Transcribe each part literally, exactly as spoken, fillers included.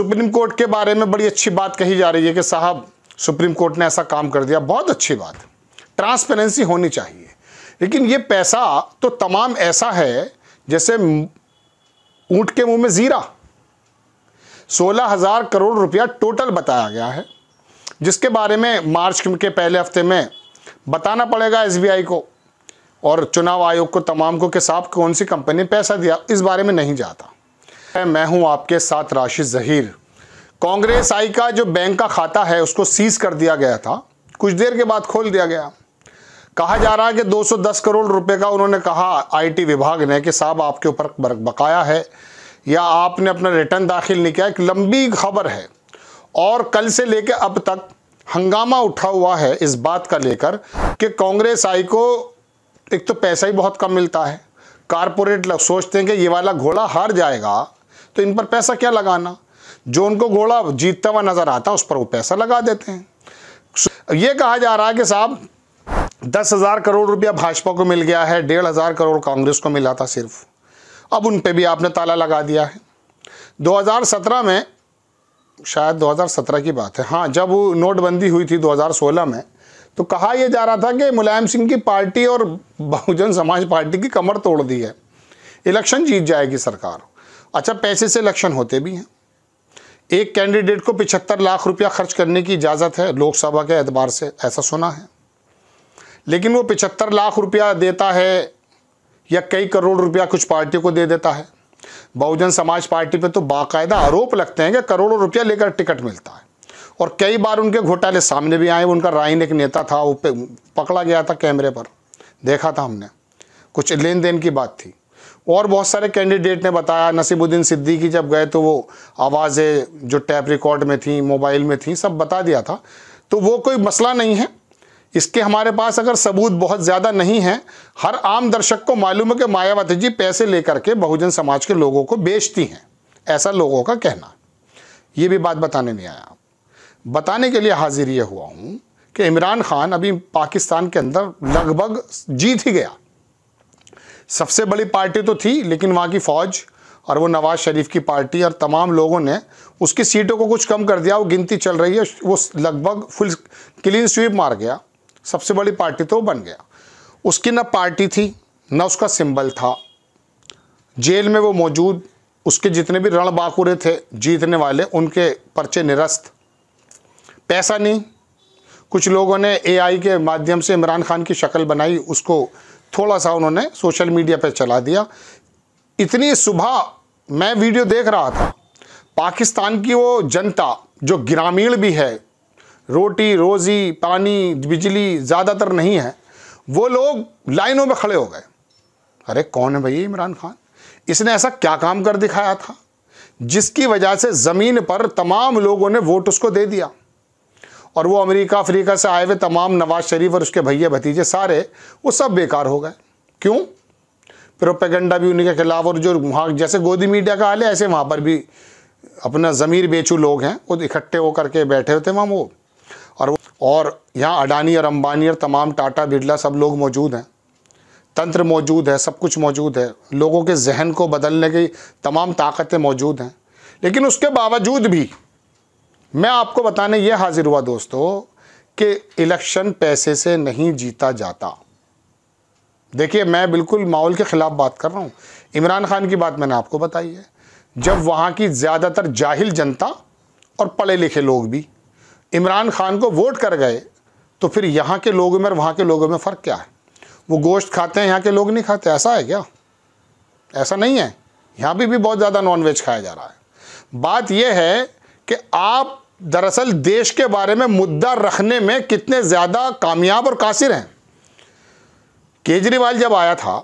Supreme court के बारे में बड़ी अच्छी बात कही जा रही है कि साहब सुप्रीम कोर्ट ने ऐसा काम कर दिया, बहुत अच्छी बात। ट्रांसपेरेंसी होनी चाहिए, लेकिन ये पैसा तो तमाम ऐसा है जैसे ऊंट के मुंह में जीरा। सोलह हजार करोड़ रुपया टोटल बताया गया है, जिसके बारे में मार्च के पहले हफ्ते में बताना पड़ेगा एस बी आई को और चुनाव आयोग को तमाम को कि साहब कौन सी कंपनी ने पैसा दिया, इस बारे में नहीं जाता। मैं हूं आपके साथ राशिद ज़हीर। कांग्रेस आई का जो बैंक का खाता है उसको सीज कर दिया गया था, कुछ देर के बाद खोल दिया गया। कहा जा रहा है कि दो सौ दस करोड़ रुपए का उन्होंने कहा आई टी विभाग ने कि साहब आपके ऊपर बकाया है या आपने अपना रिटर्न दाखिल नहीं किया। एक लंबी खबर है और कल से लेकर अब तक हंगामा उठा हुआ है इस बात का लेकर कि कांग्रेस आई को एक तो पैसा ही बहुत कम मिलता है। कारपोरेट लोग सोचते हैं कि ये वाला घोड़ा हार जाएगा तो इन पर पैसा क्या लगाना, जो उनको घोड़ा जीतता हुआ नजर आता उस पर वो पैसा लगा देते हैं। ये कहा जा रहा है कि साहब दस हज़ार करोड़ रुपया भाजपा को मिल गया है, डेढ़ हज़ार करोड़ कांग्रेस को मिला था सिर्फ, अब उन पे भी आपने ताला लगा दिया है। दो हज़ार सत्रह में, शायद दो हज़ार सत्रह की बात है, हाँ, जब वो नोटबंदी हुई थी दो हज़ार सोलह में, तो कहा यह जा रहा था कि मुलायम सिंह की पार्टी और बहुजन समाज पार्टी की कमर तोड़ दी है, इलेक्शन जीत जाएगी सरकार। अच्छा, पैसे से इलेक्शन होते भी हैं। एक कैंडिडेट को पचहत्तर लाख रुपया खर्च करने की इजाज़त है लोकसभा के एतबार से, ऐसा सुना है, लेकिन वो पचहत्तर लाख रुपया देता है या कई करोड़ रुपया कुछ पार्टियों को दे देता है। बहुजन समाज पार्टी पे तो बाकायदा आरोप लगते हैं कि करोड़ों रुपया लेकर टिकट मिलता है और कई बार उनके घोटाले सामने भी आए। उनका राइन एक नेता था, वो पकड़ा गया था, कैमरे पर देखा था हमने, कुछ लेन देन की बात थी। और बहुत सारे कैंडिडेट ने बताया, नसीबुद्दीन सिद्दीकी जब गए तो वो आवाज़ें जो टैप रिकॉर्ड में थी, मोबाइल में थी, सब बता दिया था। तो वो कोई मसला नहीं है, इसके हमारे पास अगर सबूत बहुत ज़्यादा नहीं है। हर आम दर्शक को मालूम है कि मायावती जी पैसे लेकर के बहुजन समाज के लोगों को बेचती हैं, ऐसा लोगों का कहना। ये भी बात बताने नहीं आया, बताने के लिए हाजिर ये हुआ हूँ कि इमरान खान अभी पाकिस्तान के अंदर लगभग जीत ही गया। सबसे बड़ी पार्टी तो थी, लेकिन वहाँ की फ़ौज और वो नवाज़ शरीफ की पार्टी और तमाम लोगों ने उसकी सीटों को कुछ कम कर दिया। वो गिनती चल रही है, वो लगभग फुल क्लीन स्वीप मार गया, सबसे बड़ी पार्टी तो बन गया। उसकी ना पार्टी थी ना उसका सिंबल था। जेल में वो मौजूद, उसके जितने भी रणबांकुरे थे जीतने वाले, उनके पर्चे निरस्त। पैसा नहीं, कुछ लोगों ने ए आई के माध्यम से इमरान खान की शक्ल बनाई, उसको थोड़ा सा उन्होंने सोशल मीडिया पर चला दिया। इतनी सुबह मैं वीडियो देख रहा था, पाकिस्तान की वो जनता जो ग्रामीण भी है, रोटी रोज़ी पानी बिजली ज़्यादातर नहीं है, वो लोग लाइनों में खड़े हो गए। अरे कौन है भैया इमरान खान, इसने ऐसा क्या काम कर दिखाया था जिसकी वजह से ज़मीन पर तमाम लोगों ने वोट उसको दे दिया। और वो अमेरिका अफ्रीका से आए हुए तमाम नवाज़ शरीफ और उसके भैया भतीजे सारे, वो सब बेकार हो गए। क्यों? प्रोपेगेंडा भी उन्हीं के खिलाफ, और जो वहाँ जैसे गोदी मीडिया का हाल है ऐसे वहाँ पर भी अपना ज़मीर बेचू लोग हैं, वो इकट्ठे होकर के बैठे होते वहाँ वो और और यहाँ अडानी और अंबानी और तमाम टाटा बिरला सब लोग मौजूद हैं, तंत्र मौजूद है, सब कुछ मौजूद है, लोगों के जहन को बदलने की तमाम ताकतें मौजूद हैं। लेकिन उसके बावजूद भी मैं आपको बताने ये हाजिर हुआ दोस्तों कि इलेक्शन पैसे से नहीं जीता जाता। देखिए, मैं बिल्कुल माहौल के ख़िलाफ़ बात कर रहा हूँ। इमरान खान की बात मैंने आपको बताई है, जब वहाँ की ज़्यादातर जाहिल जनता और पढ़े लिखे लोग भी इमरान खान को वोट कर गए, तो फिर यहाँ के लोगों में और वहाँ के लोगों में फ़र्क क्या है? वो गोश्त खाते हैं, यहाँ के लोग नहीं खाते, ऐसा है क्या? ऐसा नहीं है, यहाँ भी, भी बहुत ज़्यादा नॉनवेज खाया जा रहा है। बात यह है कि आप दरअसल देश के बारे में मुद्दा रखने में कितने ज़्यादा कामयाब और कासिर हैं। केजरीवाल जब आया था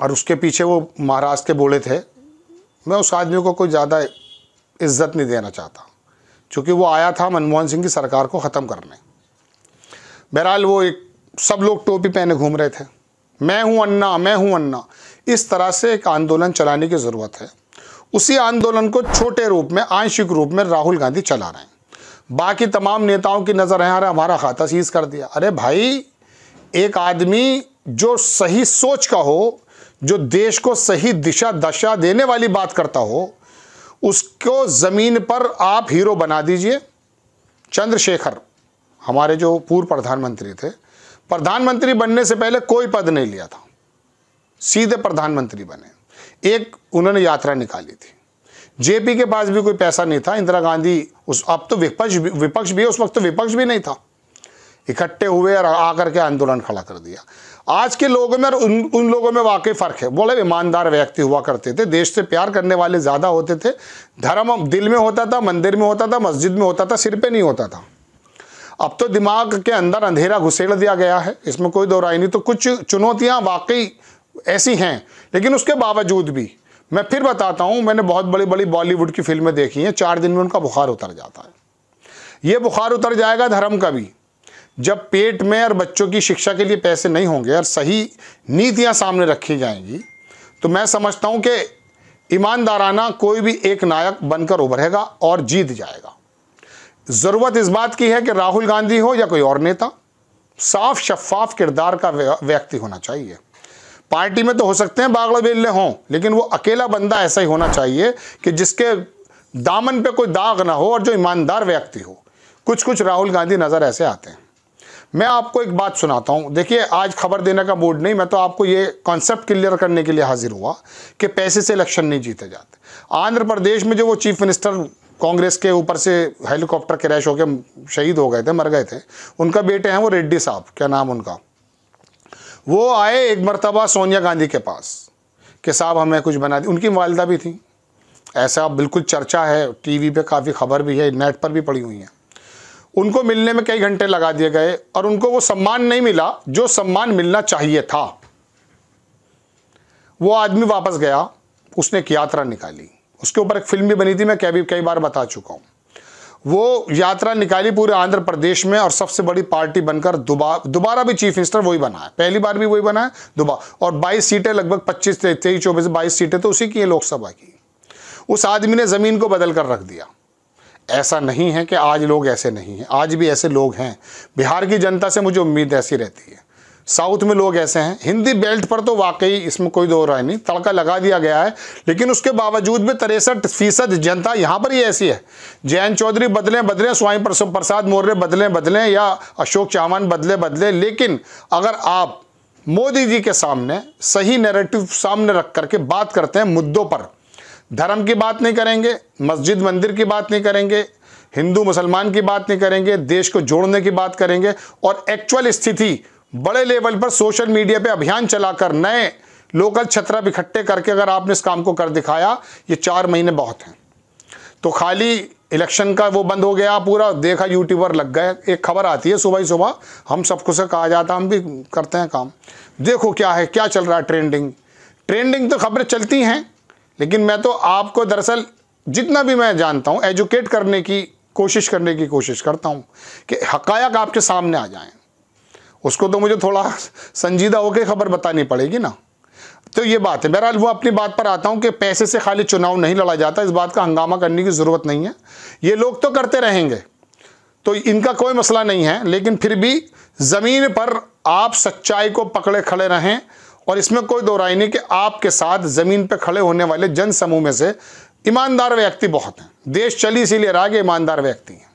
और उसके पीछे वो महाराष्ट्र के बूढ़े थे, मैं उस आदमी को कोई ज़्यादा इज्जत नहीं देना चाहता, क्योंकि वो आया था मनमोहन सिंह की सरकार को ख़त्म करने। बहरहाल वो एक सब लोग टोपी पहने घूम रहे थे, मैं हूँ अन्ना, मैं हूँ अन्ना, इस तरह से एक आंदोलन चलाने की ज़रूरत है। उसी आंदोलन को छोटे रूप में, आंशिक रूप में राहुल गांधी चला रहे हैं। बाकी तमाम नेताओं की नज़र है अरे हमारा खाता सीज कर दिया। अरे भाई, एक आदमी जो सही सोच का हो, जो देश को सही दिशा दशा देने वाली बात करता हो, उसको ज़मीन पर आप हीरो बना दीजिए। चंद्रशेखर हमारे जो पूर्व प्रधानमंत्री थे, प्रधानमंत्री बनने से पहले कोई पद नहीं लिया था, सीधे प्रधानमंत्री बने। एक उन्होंने यात्रा निकाली थी, जेपी के पास भी कोई पैसा नहीं था, इंदिरा गांधी उस अब तो विपक्ष विपक्ष भी है, उस वक्त तो विपक्ष भी नहीं था, इकट्ठे हुए और आकर के आंदोलन खड़ा कर दिया। आज के लोगों में और उन उन लोगों में वाकई फ़र्क है। बोले ईमानदार व्यक्ति हुआ करते थे, देश से प्यार करने वाले ज़्यादा होते थे, धर्म दिल में होता था, मंदिर में होता था, मस्जिद में होता था, सिर पे नहीं होता था। अब तो दिमाग के अंदर अंधेरा घुसेड़ दिया गया है, इसमें कोई दो राय नहीं। तो कुछ चुनौतियाँ वाकई ऐसी हैं, लेकिन उसके बावजूद भी मैं फिर बताता हूँ, मैंने बहुत बड़ी बड़ी बॉलीवुड की फिल्में देखी हैं, चार दिन में उनका बुखार उतर जाता है। ये बुखार उतर जाएगा धर्म का भी, जब पेट में और बच्चों की शिक्षा के लिए पैसे नहीं होंगे और सही नीतियाँ सामने रखी जाएंगी, तो मैं समझता हूँ कि ईमानदाराना कोई भी एक नायक बनकर उभरेगा और जीत जाएगा। ज़रूरत इस बात की है कि राहुल गांधी हो या कोई और नेता, साफ शफाफ किरदार का व्यक्ति होना चाहिए। पार्टी में तो हो सकते हैं बागड़ बेल्ले हों, लेकिन वो अकेला बंदा ऐसा ही होना चाहिए कि जिसके दामन पे कोई दाग ना हो और जो ईमानदार व्यक्ति हो। कुछ कुछ राहुल गांधी नज़र ऐसे आते हैं। मैं आपको एक बात सुनाता हूँ, देखिए आज खबर देने का मूड नहीं, मैं तो आपको ये कॉन्सेप्ट क्लियर करने के लिए हाजिर हुआ कि पैसे से इलेक्शन नहीं जीते जाते। आंध्र प्रदेश में जो वो चीफ मिनिस्टर कांग्रेस के ऊपर से हेलीकॉप्टर क्रैश होकर शहीद हो गए थे, मर गए थे, उनका बेटे हैं वो रेड्डी साहब, क्या नाम उनका, वो आए एक मरतबा सोनिया गांधी के पास कि साहब हमें कुछ बना दी, उनकी वालदा भी थी, ऐसा बिल्कुल चर्चा है, टीवी पे काफ़ी खबर भी है, नेट पर भी पड़ी हुई है। उनको मिलने में कई घंटे लगा दिए गए और उनको वो सम्मान नहीं मिला जो सम्मान मिलना चाहिए था। वो आदमी वापस गया, उसने एक यात्रा निकाली, उसके ऊपर एक फिल्म भी बनी थी, मैं कभी कई बार बता चुका हूँ। वो यात्रा निकाली पूरे आंध्र प्रदेश में और सबसे बड़ी पार्टी बनकर दोबारा दोबारा भी चीफ मिनिस्टर वही बना है, पहली बार भी वही बना है दोबारा, और बाईस सीटें लगभग पच्चीस तेईस चौबीस बाईस सीटें तो उसी की है लोकसभा की। उस आदमी ने ज़मीन को बदल कर रख दिया। ऐसा नहीं है कि आज लोग ऐसे नहीं हैं, आज भी ऐसे लोग हैं। बिहार की जनता से मुझे उम्मीद ऐसी रहती है, साउथ में लोग ऐसे हैं। हिंदी बेल्ट पर तो वाकई इसमें कोई दो राय नहीं, तड़का लगा दिया गया है, लेकिन उसके बावजूद भी तिरसठ फीसद जनता यहाँ पर ही ऐसी है। जयंत चौधरी बदलें बदलें, स्वामी प्रसाद मौर्य बदलें बदलें, या अशोक चौहान बदलें बदलें, लेकिन अगर आप मोदी जी के सामने सही नैरेटिव सामने रख करके बात करते हैं, मुद्दों पर धर्म की बात नहीं करेंगे, मस्जिद मंदिर की बात नहीं करेंगे, हिंदू मुसलमान की बात नहीं करेंगे, देश को जोड़ने की बात करेंगे, और एक्चुअल स्थिति बड़े लेवल पर सोशल मीडिया पे अभियान चलाकर नए लोकल छत्रा इकट्ठे करके अगर आपने इस काम को कर दिखाया, ये चार महीने बहुत हैं। तो खाली इलेक्शन का वो बंद हो गया पूरा, देखा यूट्यूबर लग गए, एक खबर आती है सुबह ही सुबह, हम सबको से कहा जाता हम भी करते हैं काम, देखो क्या है क्या चल रहा है ट्रेंडिंग ट्रेंडिंग तो खबरें चलती हैं, लेकिन मैं तो आपको दरअसल जितना भी मैं जानता हूँ एजुकेट करने की कोशिश करने की कोशिश करता हूँ कि हकायक आपके सामने आ जाएं। उसको तो मुझे थोड़ा संजीदा होकर खबर बतानी पड़ेगी ना, तो ये बात है। बहरहाल वो अपनी बात पर आता हूँ कि पैसे से खाली चुनाव नहीं लड़ा जाता, इस बात का हंगामा करने की ज़रूरत नहीं है, ये लोग तो करते रहेंगे, तो इनका कोई मसला नहीं है। लेकिन फिर भी ज़मीन पर आप सच्चाई को पकड़े खड़े रहें, और इसमें कोई दो राय नहीं कि आपके साथ ज़मीन पर खड़े होने वाले जन समूह में से ईमानदार व्यक्ति बहुत हैं। देश चल इसीलिए रहा कि ईमानदार व्यक्ति हैं।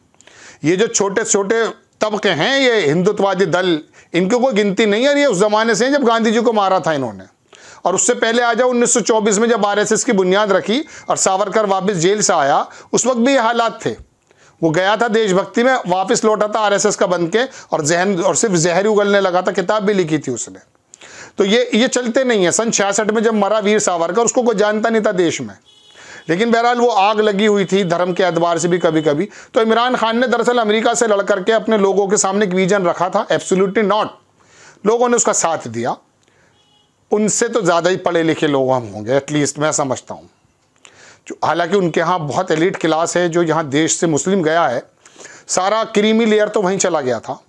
ये जो छोटे छोटे तबके हैं, ये हिंदुत्ववादी दल, इनकी कोई गिनती नहीं है। ये उस ज़माने से हैं जब गांधी जी को मारा था इन्होंने, और उससे पहले आ जाओ उन्नीस सौ चौबीस में जब आर एस एस की बुनियाद रखी और सावरकर वापस जेल से आया, उस वक्त भी ये हालात थे। वो गया था देशभक्ति में, वापस लौटा था आर एस एस का बन के, और जहन और सिर्फ जहर उगलने लगा था, किताब भी लिखी थी उसने। तो ये ये चलते नहीं है। सन छियासठ में जब मरा वीर सावरकर, उसको कोई जानता नहीं था देश में, लेकिन बहरहाल वो आग लगी हुई थी धर्म के अदबार से भी कभी कभी। तो इमरान खान ने दरअसल अमेरिका से लड़ करके अपने लोगों के सामने एक विजन रखा था, एब्सोल्युटली नॉट, लोगों ने उसका साथ दिया। उनसे तो ज़्यादा ही पढ़े लिखे लोग हम होंगे, एटलीस्ट मैं समझता हूँ, हालांकि उनके यहाँ बहुत एलिट क्लास है। जो यहाँ देश से मुस्लिम गया है, सारा क्रीमी लेयर तो वहीं चला गया था,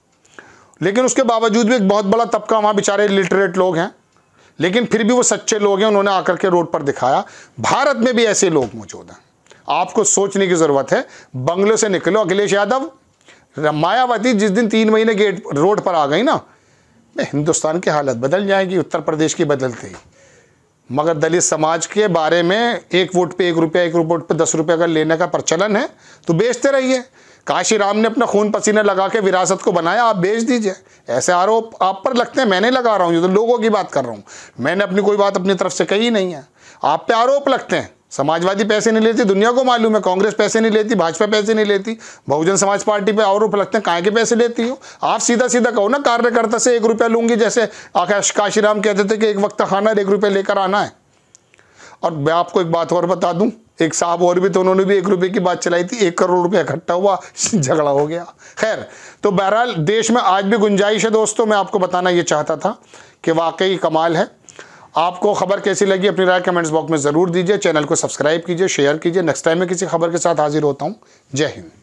लेकिन उसके बावजूद भी एक बहुत बड़ा तबका वहाँ बेचारे लिटरेट लोग हैं, लेकिन फिर भी वो सच्चे लोग हैं, उन्होंने आकर के रोड पर दिखाया। भारत में भी ऐसे लोग मौजूद हैं, आपको सोचने की ज़रूरत है। बंगलों से निकलो, अखिलेश यादव, मायावती जिस दिन तीन महीने गेट रोड पर आ गई ना, हिंदुस्तान की हालत बदल जाएगी, उत्तर प्रदेश की बदलते ही। मगर दलित समाज के बारे में एक वोट पे एक रुपया, एक वोट पे दस रुपये का लेने का प्रचलन है, तो बेचते रहिए। कांशीराम ने अपना खून पसीना लगा के विरासत को बनाया, आप बेच दीजिए। ऐसे आरोप आप पर लगते हैं, मैं नहीं लगा रहा हूँ, ये तो लोगों की बात कर रहा हूँ। मैंने अपनी कोई बात अपनी तरफ से कही नहीं है। आप पे आरोप लगते हैं, समाजवादी पैसे नहीं लेती, दुनिया को मालूम है, कांग्रेस पैसे नहीं लेती, भाजपा पैसे नहीं लेती, बहुजन समाज पार्टी पे आरोप लगते हैं, काहे के पैसे लेती हो। आप सीधा सीधा कहो ना, कार्यकर्ता से एक रुपया लूंगी, जैसे आकाश काशीराम कहते थे कि एक वक्त खाना और एक रुपया लेकर आना है। और मैं आपको एक बात और बता दूं, एक साहब और भी तो उन्होंने भी एक रुपये की बात चलाई थी, एक करोड़ रुपया इकट्ठा हुआ, झगड़ा हो गया। खैर, तो बहरहाल देश में आज भी गुंजाइश है दोस्तों। मैं आपको बताना ये चाहता था कि वाकई कमाल है। आपको खबर कैसी लगी अपनी राय कमेंट्स बॉक्स में ज़रूर दीजिए। चैनल को सब्सक्राइब कीजिए, शेयर कीजिए। नेक्स्ट टाइम मैं किसी खबर के साथ हाजिर होता हूँ। जय हिंद।